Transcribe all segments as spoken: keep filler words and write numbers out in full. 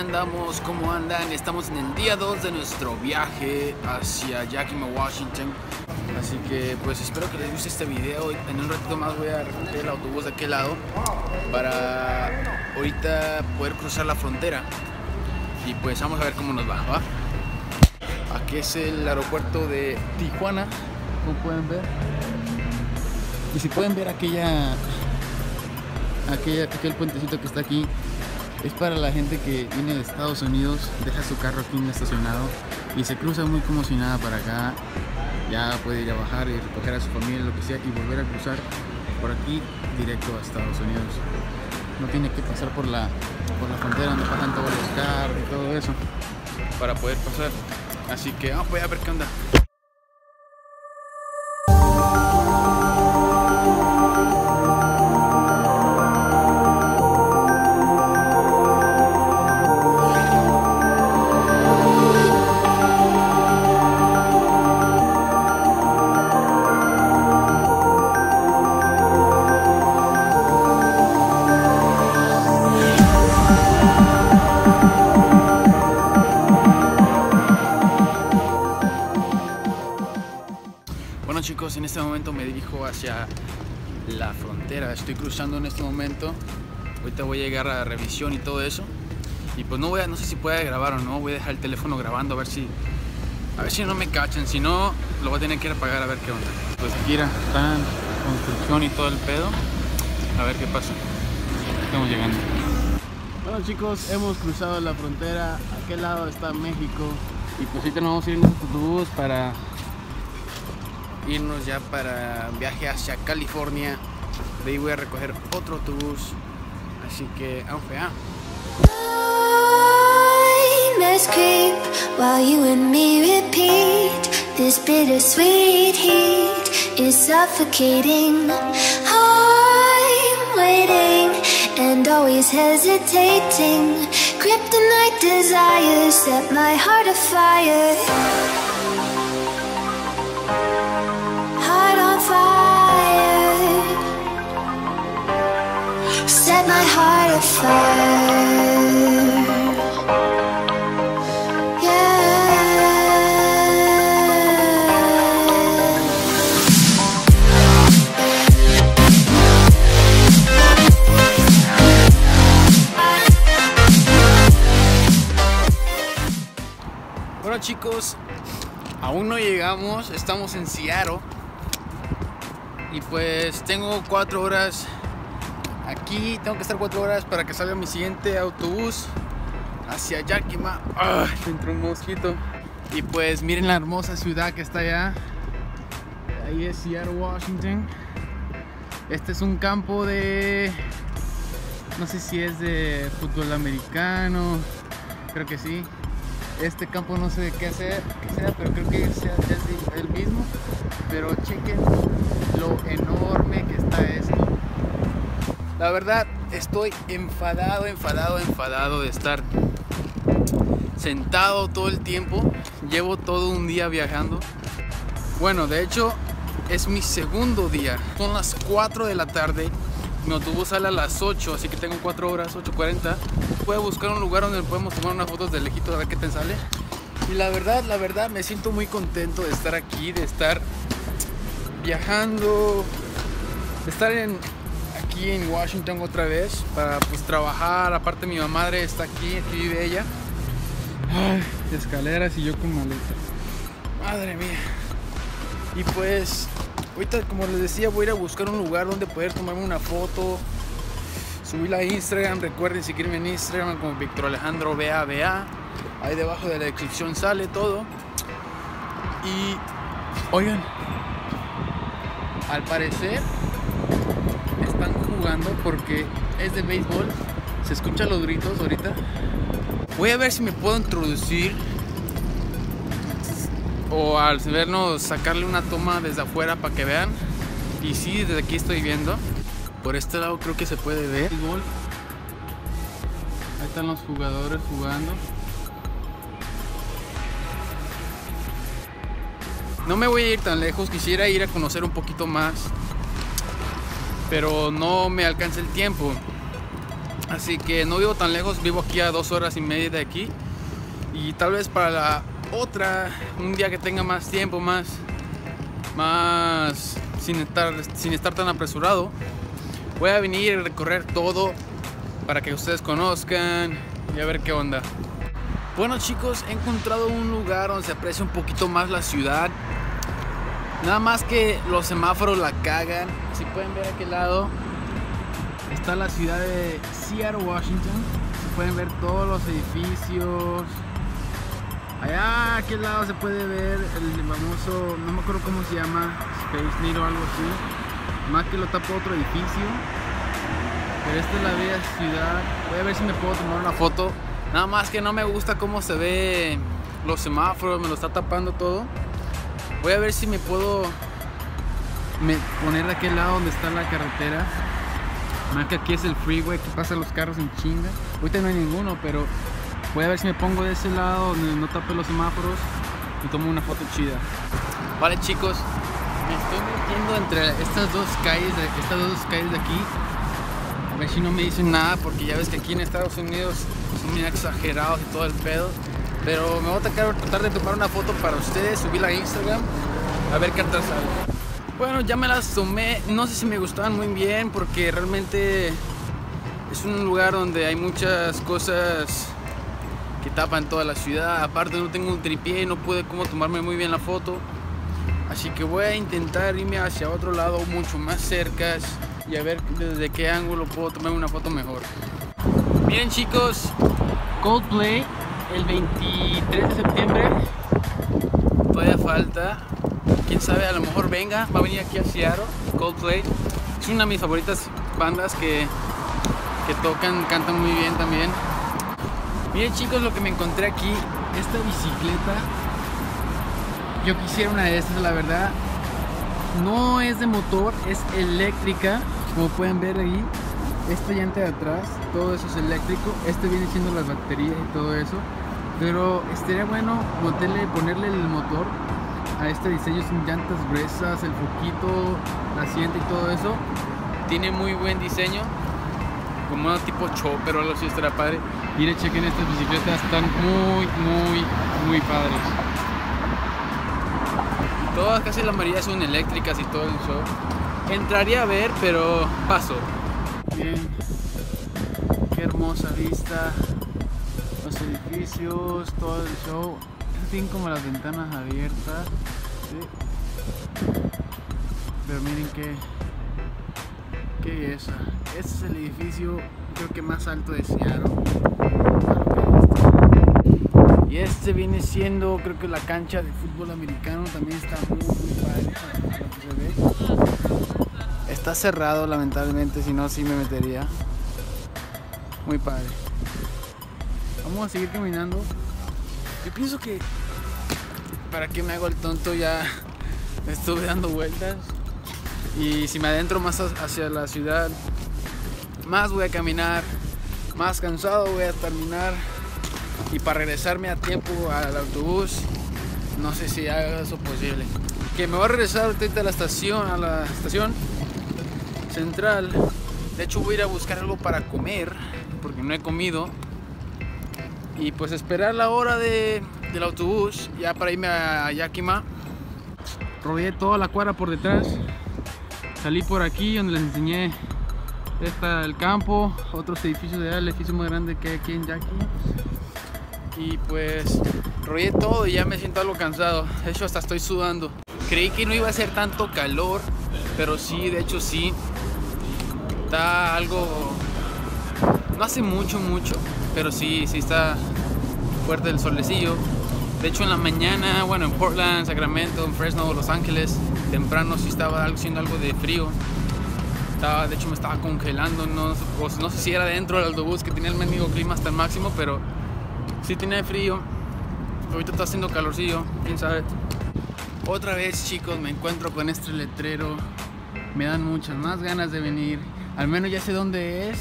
aquí andamos, ¿cómo andan? Estamos en el día dos de nuestro viaje hacia Yakima, Washington. Así que pues espero que les guste este video. En un ratito más voy a recoger el autobús de aquel lado para ahorita poder cruzar la frontera. Y pues vamos a ver cómo nos va, ¿va? Aquí es el aeropuerto de Tijuana, como pueden ver. Y si pueden ver aquella, aquella, aquel puentecito que está aquí, es para la gente que viene de Estados Unidos, deja su carro aquí estacionado y se cruza muy como si nada para acá. Ya puede ir a bajar y recoger a su familia, lo que sea, y volver a cruzar por aquí directo a Estados Unidos. No tiene que pasar por la, por la frontera donde pasan todos los carros y todo eso para poder pasar. Así que vamos a ver qué onda. Chicos, en este momento me dirijo hacia la frontera, estoy cruzando en este momento, ahorita voy a llegar a revisión y todo eso, y pues no voy a, no sé si pueda grabar o no, voy a dejar el teléfono grabando a ver si, a ver si no me cachan, si no lo voy a tener que ir a pagar a ver qué onda. Pues mira, están construcción y todo el pedo, a ver qué pasa, estamos llegando. Bueno chicos, hemos cruzado la frontera, a aquel lado está México, y pues ahorita nos vamos a ir en este autobús para irnos ya para viaje hacia California. De ahí voy a recoger otro autobús, así que vamos allá. Set my heart afire. Yeah. Bueno chicos, aún no llegamos, estamos en Seattle. Y pues tengo cuatro horas aquí, tengo que estar cuatro horas para que salga mi siguiente autobús hacia Yakima. ¡Ah! Me entró un mosquito. Y pues miren la hermosa ciudad que está allá. Ahí es Seattle, Washington. Este es un campo de... no sé si es de fútbol americano. Creo que sí. Este campo no sé de qué sea, qué sea, pero creo que es el mismo. Pero chequen lo enorme que está esto. La verdad, estoy enfadado, enfadado, enfadado de estar sentado todo el tiempo. Llevo todo un día viajando. Bueno, de hecho, es mi segundo día. Son las cuatro de la tarde. Mi autobús sale a las ocho, así que tengo cuatro horas, ocho cuarenta. Voy a buscar un lugar donde podemos tomar unas fotos de lejito a ver qué te sale. Y la verdad, la verdad, me siento muy contento de estar aquí, de estar viajando, de estar en... aquí en Washington otra vez para pues trabajar. Aparte mi madre está aquí, aquí vive ella. Ay, escaleras y yo con maletas, madre mía. Y pues ahorita, como les decía, voy a ir a buscar un lugar donde poder tomarme una foto, subirla a Instagram. Recuerden seguirme en Instagram como Victor Alejandro B A B A, ahí debajo de la descripción sale todo. Y oigan, al parecer están jugando porque es de béisbol, se escuchan los gritos ahorita. Voy a ver si me puedo introducir o al vernos sacarle una toma desde afuera para que vean. Y sí, desde aquí estoy viendo. Por este lado creo que se puede ver. Ahí están los jugadores jugando. No me voy a ir tan lejos, quisiera ir a conocer un poquito más, pero no me alcanza el tiempo. Así que no vivo tan lejos, vivo aquí a dos horas y media de aquí. Y tal vez para la otra, un día que tenga más tiempo, más, más sin estar, sin estar tan apresurado, voy a venir y recorrer todo para que ustedes conozcan y a ver qué onda. Bueno chicos, he encontrado un lugar donde se aprecia un poquito más la ciudad. Nada más que los semáforos la cagan. Si pueden ver a aquel lado está la ciudad de Seattle, Washington. Se pueden ver todos los edificios. Allá a aquel lado se puede ver el famoso, no me acuerdo cómo se llama, Space Needle o algo así. Más que lo tapa otro edificio. Pero esta es la bella ciudad. Voy a ver si me puedo tomar una foto. Nada más que no me gusta cómo se ve los semáforos, me lo está tapando todo. Voy a ver si me puedo me poner de aquel lado donde está la carretera. Más que aquí es el freeway, que pasan los carros en chinga. Ahorita no hay ninguno, pero voy a ver si me pongo de ese lado donde no tape los semáforos y tomo una foto chida. Vale chicos, me estoy metiendo entre estas dos calles, estas dos calles de aquí. A ver si no me dicen nada, porque ya ves que aquí en Estados Unidos son bien exagerados y todo el pedo. Pero me voy a tratar, tratar de tomar una foto para ustedes, subirla a Instagram, a ver qué tal sale. Bueno, ya me las tomé, no sé si me gustaban muy bien porque realmente es un lugar donde hay muchas cosas que tapan toda la ciudad. Aparte no tengo un tripié, no pude como tomarme muy bien la foto. Así que voy a intentar irme hacia otro lado mucho más cerca y a ver desde qué ángulo puedo tomar una foto mejor. Miren chicos, Coldplay el veintitrés de septiembre, todavía falta. Quién sabe, a lo mejor venga, va a venir aquí a Seattle, Coldplay. Es una de mis favoritas bandas que, que tocan, cantan muy bien también. Miren chicos lo que me encontré aquí, esta bicicleta. Yo quisiera una de estas, la verdad. No es de motor, es eléctrica, como pueden ver ahí. Esta llanta de atrás, todo eso es eléctrico. Este viene siendo las baterías y todo eso. Pero estaría bueno ponerle, ponerle el motor a este diseño. Son llantas gruesas, el foquito, la asiento y todo eso. Tiene muy buen diseño, como un tipo chopper o algo así, estará padre. Miren, chequen estas bicicletas, están muy, muy, muy padres. Todas, casi la mayoría son eléctricas y todo el show. Entraría a ver, pero paso. Bien, qué hermosa vista, los edificios, todo el show. Tienen como las ventanas abiertas, ¿sí? Pero miren qué, qué belleza. Este es el edificio, creo que más alto de Seattle. Y este viene siendo, creo que la cancha de fútbol americano. También está muy, muy padre, lo que se ve. Está cerrado lamentablemente, si no, sí me metería. Muy padre. Vamos a seguir caminando. Yo pienso que, ¿para qué me hago el tonto? Ya estuve dando vueltas. Y si me adentro más hacia la ciudad, más voy a caminar, más cansado voy a terminar. Y para regresarme a tiempo al autobús, no sé si haga eso posible. Que me voy a regresar ahorita a la estación, a la estación central. De hecho voy a ir a buscar algo para comer, porque no he comido. Y pues esperar la hora de, del autobús ya para irme a Yakima. Rodeé toda la cuadra por detrás. Salí por aquí donde les enseñé esta, el campo, otros edificios de allá, el edificio más grande que hay aquí en Yakima. Y pues rodeé todo y ya me siento algo cansado. De hecho hasta estoy sudando. Creí que no iba a hacer tanto calor, pero sí, de hecho sí. Está algo... No hace mucho, mucho. Pero sí, sí está fuerte el solecillo. De hecho en la mañana, bueno, en Portland, Sacramento, en Fresno, Los Ángeles, temprano sí estaba haciendo algo de frío. Estaba, de hecho me estaba congelando, no, pues, no sé si era dentro del autobús que tenía el mendigo clima hasta el máximo, pero sí tenía frío. Ahorita está haciendo calorcillo, quién sabe. Otra vez chicos me encuentro con este letrero. Me dan muchas más ganas de venir. Al menos ya sé dónde es.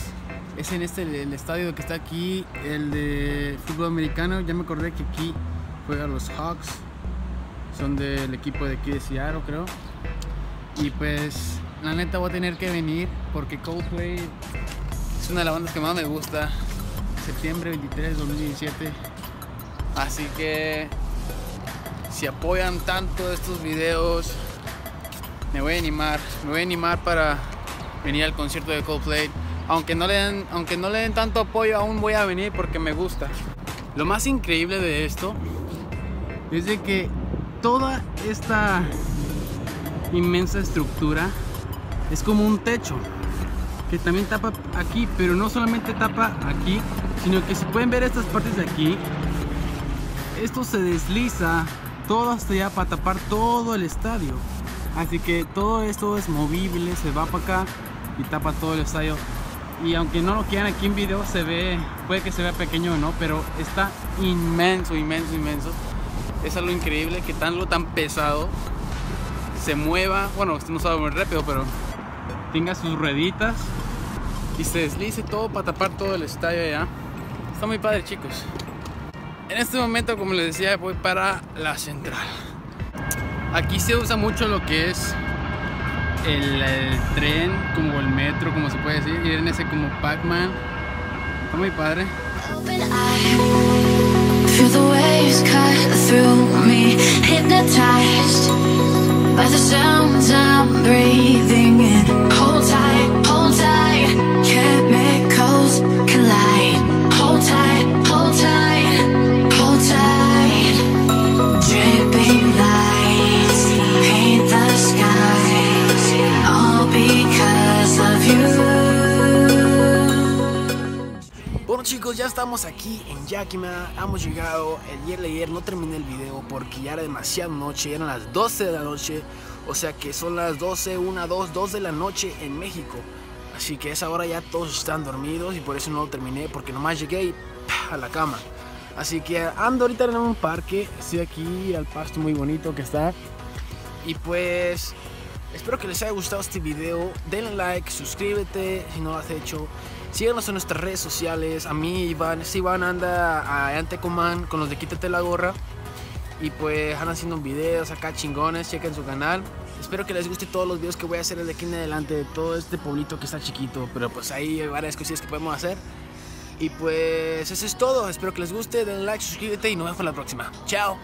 Es en este, el estadio que está aquí, el de fútbol americano. Ya me acordé que aquí juegan los Hawks. Son del equipo de aquí de Seattle, creo. Y pues, la neta voy a tener que venir porque Coldplay es Es una de las bandas que más me gusta. Septiembre veintitrés de dos mil diecisiete. Así que si apoyan tanto estos videos, me voy a animar, me voy a animar para venir al concierto de Coldplay. Aunque no le den, aunque no le den tanto apoyo, aún voy a venir porque me gusta. Lo más increíble de esto es de que toda esta inmensa estructura es como un techo que también tapa aquí, pero no solamente tapa aquí, sino que si pueden ver estas partes de aquí, esto se desliza todo hasta allá para tapar todo el estadio. Así que todo esto es movible, se va para acá y tapa todo el estadio. Y aunque no lo quieran aquí en video, se ve, puede que se vea pequeño o no, pero está inmenso, inmenso, inmenso. Es algo increíble que tan lo tan pesado se mueva, bueno, no sabe muy rápido, pero tenga sus rueditas y se deslice todo para tapar todo el estadio allá. Está muy padre, chicos. En este momento, como les decía, voy para la central. Aquí se usa mucho lo que es el, el tren, como el metro, como se puede decir. Miren ese como Pac-Man. Está muy padre. Chicos, ya estamos aquí en Yakima, hemos llegado. El día de ayer no terminé el video porque ya era demasiada noche, eran las doce de la noche, o sea que son las doce, una, dos, dos de la noche en México, así que a esa hora ya todos están dormidos y por eso no lo terminé, porque nomás llegué y, ¡pah!, a la cama. Así que ando ahorita en un parque, estoy aquí al pasto muy bonito que está, y pues espero que les haya gustado este video. Denle like, suscríbete si no lo has hecho. Síganos en nuestras redes sociales. A mí, Iván, si Iván anda a Antecomán con los de Quítate la Gorra. Y pues andan haciendo videos acá chingones, chequen su canal. Espero que les guste todos los videos que voy a hacer de aquí en adelante, de todo este pueblito que está chiquito, pero pues ahí hay varias cosillas que podemos hacer. Y pues eso es todo, espero que les guste, denle like, suscríbete y nos vemos en la próxima. Chao.